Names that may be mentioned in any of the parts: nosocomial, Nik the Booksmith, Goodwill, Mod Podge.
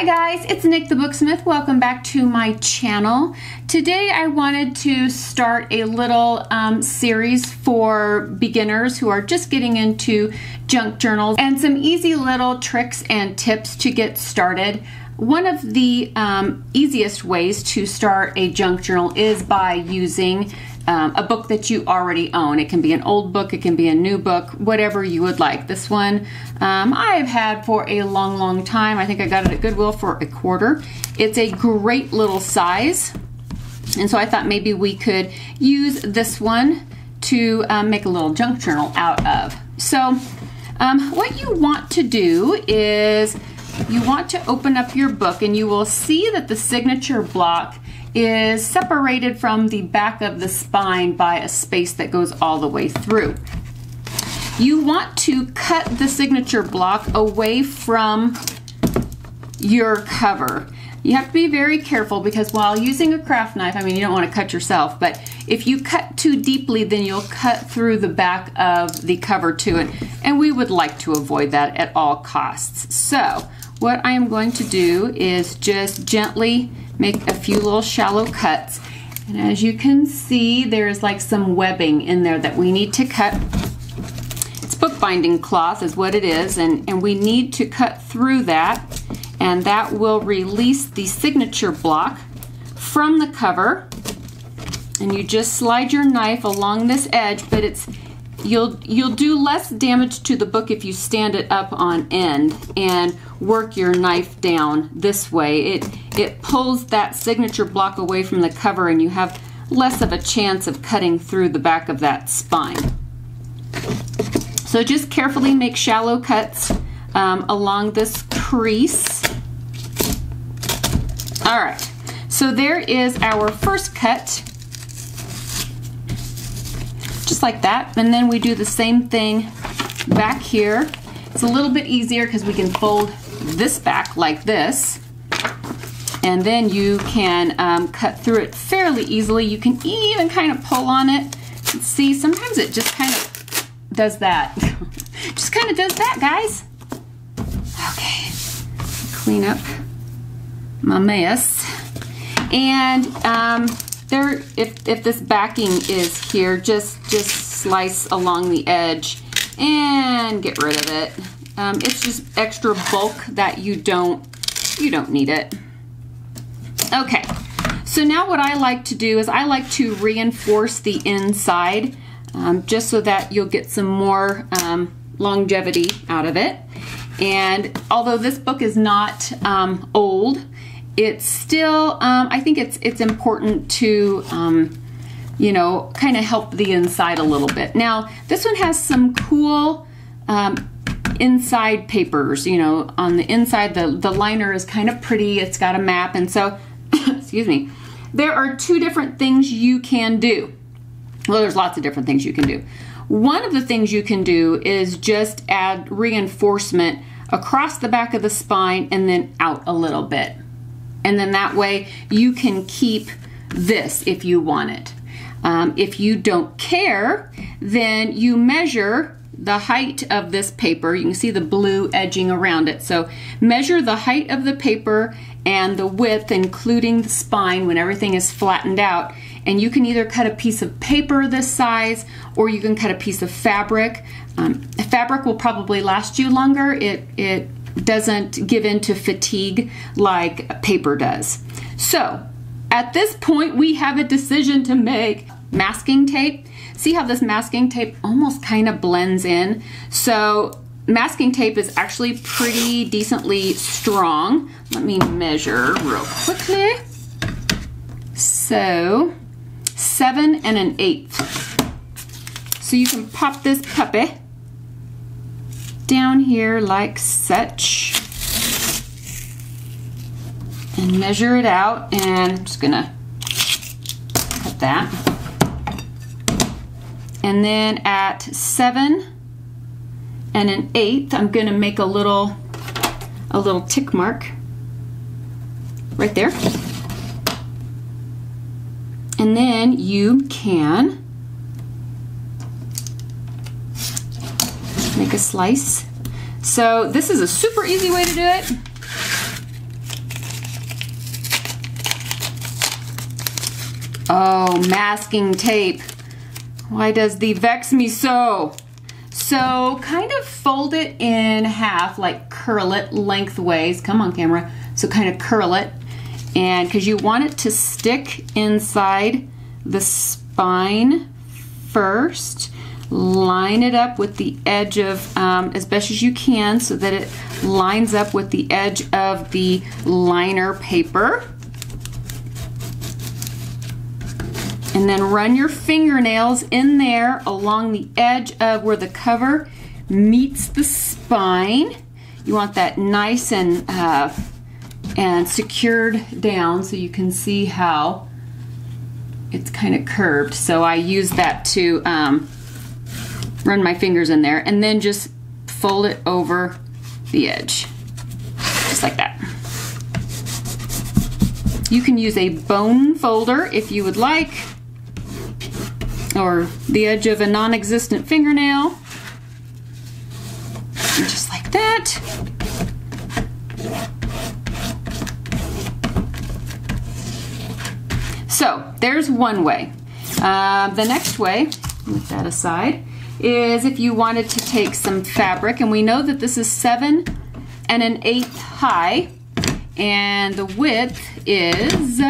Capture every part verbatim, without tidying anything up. Hi guys, it's Nik the Booksmith. Welcome back to my channel. Today I wanted to start a little um, series for beginners who are just getting into junk journals and some easy little tricks and tips to get started. One of the um, easiest ways to start a junk journal is by using um, a book that you already own. It can be an old book, it can be a new book, whatever you would like. This one um, I've had for a long, long time. I think I got it at Goodwill for a quarter. It's a great little size. And so I thought maybe we could use this one to um, make a little junk journal out of. So um, what you want to do is you want to open up your book, and you will see that the signature block is separated from the back of the spine by a space that goes all the way through. You want to cut the signature block away from your cover. You have to be very careful because while using a craft knife, I mean, you don't want to cut yourself, but if you cut too deeply, then you'll cut through the back of the cover too, and, and we would like to avoid that at all costs. So what I am going to do is just gently make a few little shallow cuts. And as you can see, there's like some webbing in there that we need to cut. It's bookbinding cloth is what it is, and, and we need to cut through that, and that will release the signature block from the cover. And you just slide your knife along this edge, but it's You'll, you'll do less damage to the book if you stand it up on end and work your knife down this way. It, it pulls that signature block away from the cover, and you have less of a chance of cutting through the back of that spine. So just carefully make shallow cuts um, along this crease. All right, so there is our first cut. Just like that, and then we do the same thing back here. It's a little bit easier because we can fold this back like this, and then you can um, cut through it fairly easily. You can even kind of pull on it. Let's see, sometimes it just kind of does that. Just kind of does that, guys. Okay, clean up my mess. And um, There, if, if this backing is here, just, just slice along the edge and get rid of it. Um, it's just extra bulk that you don't, you don't need it. Okay, so now what I like to do is I like to reinforce the inside um, just so that you'll get some more um, longevity out of it. And although this book is not um, old, it's still, um, I think it's it's important to, um, you know, kind of help the inside a little bit. Now, this one has some cool um, inside papers, you know, on the inside. The, the liner is kind of pretty. It's got a map. And so, excuse me, there are two different things you can do. Well, there's lots of different things you can do. One of the things you can do is just add reinforcement across the back of the spine and then out a little bit. And then that way you can keep this if you want it. Um, if you don't care, then you measure the height of this paper. You can see the blue edging around it. So measure the height of the paper and the width, including the spine when everything is flattened out. And you can either cut a piece of paper this size, or you can cut a piece of fabric. Um, fabric will probably last you longer. It, it doesn't give in to fatigue like paper does. So at this point we have a decision to make. Masking tape, see how this masking tape almost kind of blends in? So masking tape is actually pretty decently strong. Let me measure real quickly. So seven and an eighth. So you can pop this puppy down here like such and measure it out, and I'm just gonna cut that. And then at seven and an eighth, I'm gonna make a little a little tick mark right there, and then you can make a slice. So this is a super easy way to do it. Oh, masking tape. Why does thee vex me so? So kind of fold it in half, like curl it lengthways. Come on, camera. So kind of curl it, and because you want it to stick inside the spine first. Line it up with the edge of, um, as best as you can, so that it lines up with the edge of the liner paper. And then run your fingernails in there along the edge of where the cover meets the spine. You want that nice and, uh, and secured down, so you can see how it's kind of curved. So I use that to um, run my fingers in there, and then just fold it over the edge, just like that. You can use a bone folder if you would like, or the edge of a non-existent fingernail, just like that. So there's one way. Uh, the next way, with that aside, is if you wanted to take some fabric, and we know that this is seven and an eighth high, and the width is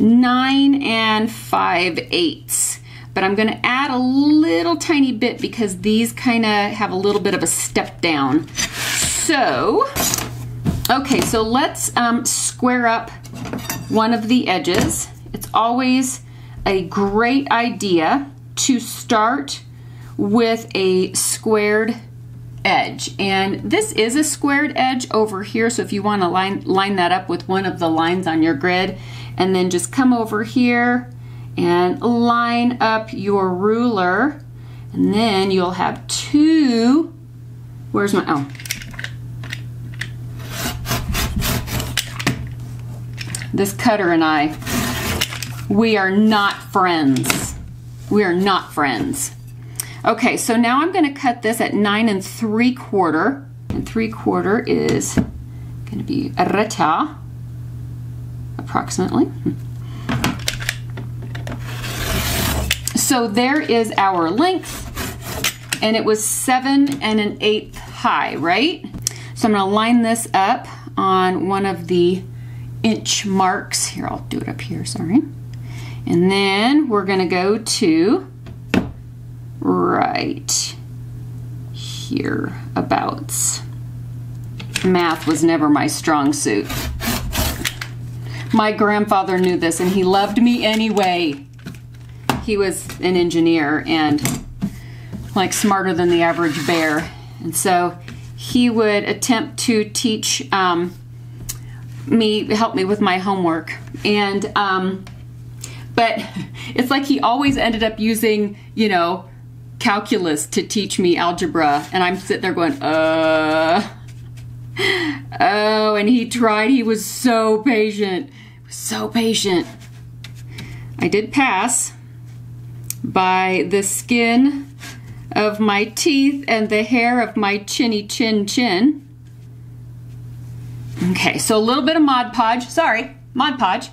nine and five eighths. But I'm gonna add a little tiny bit because these kinda have a little bit of a step down. So, okay, so let's um, square up one of the edges. It's always a great idea to start with a squared edge, and this is a squared edge over here, so if you want to line line that up with one of the lines on your grid, and then just come over here and line up your ruler, and then you'll have two, where's my, oh, this cutter and I, we are not friends. We are not friends. Okay, so now I'm gonna cut this at nine and three quarter, and three quarter is gonna be reta, approximately. So there is our length, and it was seven and an eighth high, right? So I'm gonna line this up on one of the inch marks. Here, I'll do it up here, sorry. And then we're gonna go to right here, abouts. Math was never my strong suit. My grandfather knew this, and he loved me anyway. He was an engineer and like smarter than the average bear. And so he would attempt to teach um, me, help me with my homework. And, um, but it's like he always ended up using, you know, calculus to teach me algebra, and I'm sitting there going, uh, oh, and he tried, he was so patient, so patient. I did pass by the skin of my teeth and the hair of my chinny chin chin. Okay, so a little bit of Mod Podge, sorry, Mod Podge.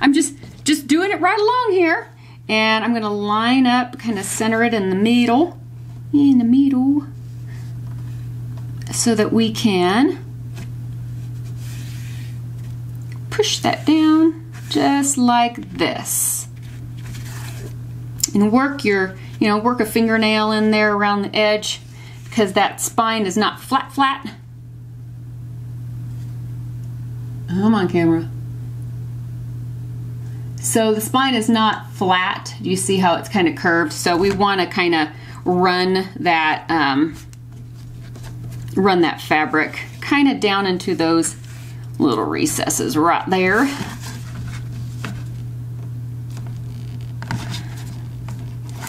I'm just, just doing it right along here. And I'm gonna line up, kind of center it in the middle, in the middle, so that we can push that down just like this. And work your, you know, work a fingernail in there around the edge, because that spine is not flat, flat. I'm on camera. So the spine is not flat. You see how it's kind of curved? So we want to kind of run that, um, run that fabric kind of down into those little recesses right there.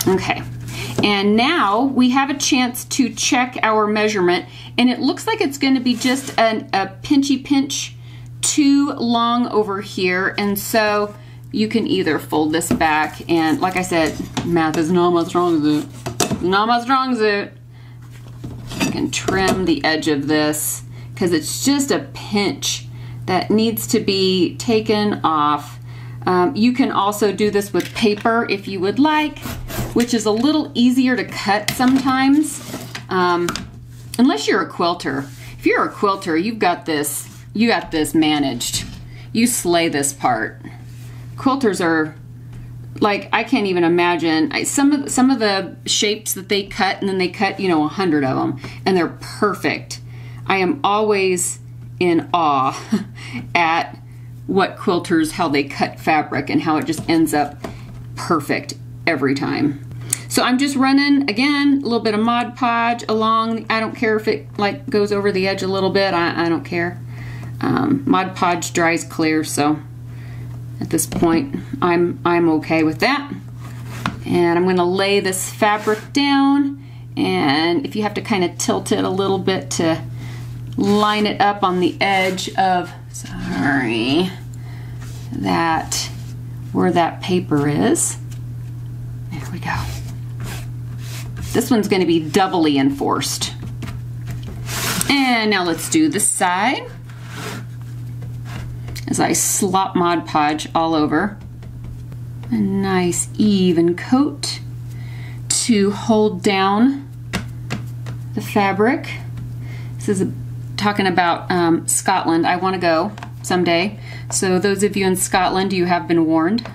Okay, and now we have a chance to check our measurement, and it looks like it's going to be just an, a pinchy pinch too long over here, and so you can either fold this back, and like I said, math is not my strong suit. Not my strong suit. You can trim the edge of this because it's just a pinch. that needs to be taken off. Um, you can also do this with paper if you would like, which is a little easier to cut sometimes, um, unless you're a quilter. If you're a quilter, you've got this, you got this managed. You slay this part. Quilters are like, I can't even imagine. I, some of some of the shapes that they cut, and then they cut, you know, a hundred of them, and they're perfect. I am always in awe at what quilters, how they cut fabric and how it just ends up perfect every time. So I'm just running, again, a little bit of Mod Podge along. I don't care if it like goes over the edge a little bit. I, I don't care. Um, Mod Podge dries clear, so at this point I'm, I'm okay with that. And I'm gonna lay this fabric down, and if you have to kind of tilt it a little bit to line it up on the edge of, sorry, that, where that paper is. There we go. This one's gonna be doubly enforced. And now let's do this side. As I slop Mod Podge all over. A nice even coat to hold down the fabric. This is a, talking about um, Scotland. I want to go someday. So those of you in Scotland, you have been warned.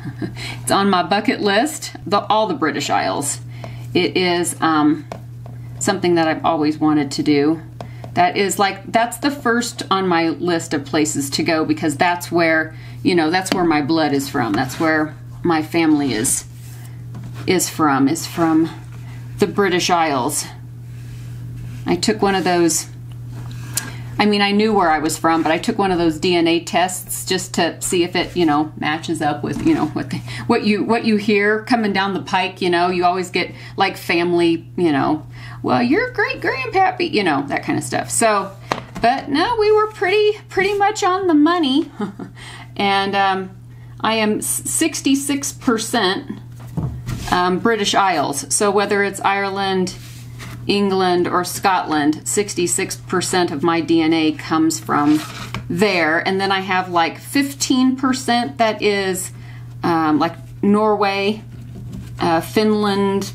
It's on my bucket list, the, all the British Isles. It is um, something that I've always wanted to do. That is like, that's the first on my list of places to go, because that's where, you know, that's where my blood is from. That's where my family is, is from, is from the British Isles. I took one of those, I mean, I knew where I was from, but I took one of those D N A tests just to see if it, you know, matches up with, you know, what the, what you, what you hear coming down the pike. You know, you always get like family, you know, well, your great grandpappy, you know, that kind of stuff. So, but no, we were pretty, pretty much on the money. And um, I am sixty-six percent um, British Isles. So whether it's Ireland, England, or Scotland, sixty-six percent of my D N A comes from there. And then I have like fifteen percent that is um, like Norway, uh, Finland,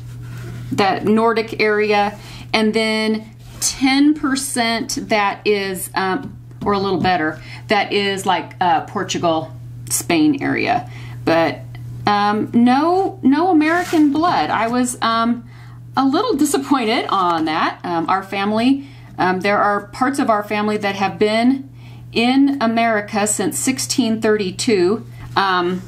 that Nordic area, and then ten percent that is, um, or a little better, that is like uh, Portugal, Spain area. But um, no, no American blood. I was um, a little disappointed on that. Um, our family, um, there are parts of our family that have been in America since sixteen thirty-two. Um,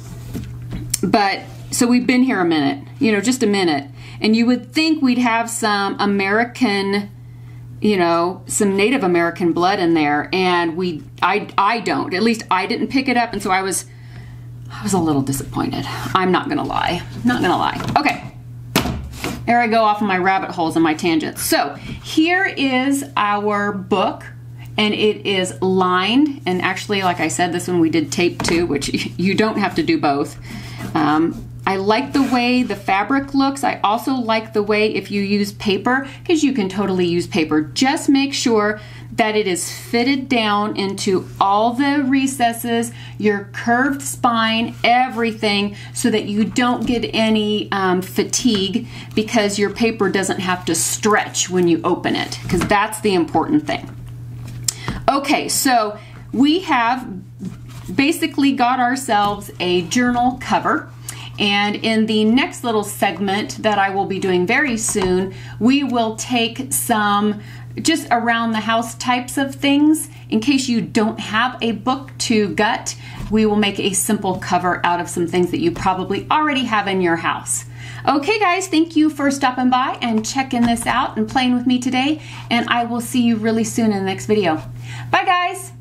but so we've been here a minute, you know, just a minute. And you would think we'd have some American, you know, some Native American blood in there, and we, I, I don't. At least I didn't pick it up, and so I was, I was a little disappointed. I'm not gonna lie, not gonna lie. Okay, there I go off of my rabbit holes and my tangents. So here is our book, and it is lined. And actually, like I said, this one we did tape too, which you don't have to do both. Um, I like the way the fabric looks. I also like the way if you use paper, because you can totally use paper. Just make sure that it is fitted down into all the recesses, your curved spine, everything, so that you don't get any um, fatigue, because your paper doesn't have to stretch when you open it, because that's the important thing. Okay, so we have basically got ourselves a journal cover. And in the next little segment that I will be doing very soon, we will take some just around the house types of things. In case you don't have a book to gut, we will make a simple cover out of some things that you probably already have in your house. Okay guys, thank you for stopping by and checking this out and playing with me today. And I will see you really soon in the next video. Bye guys.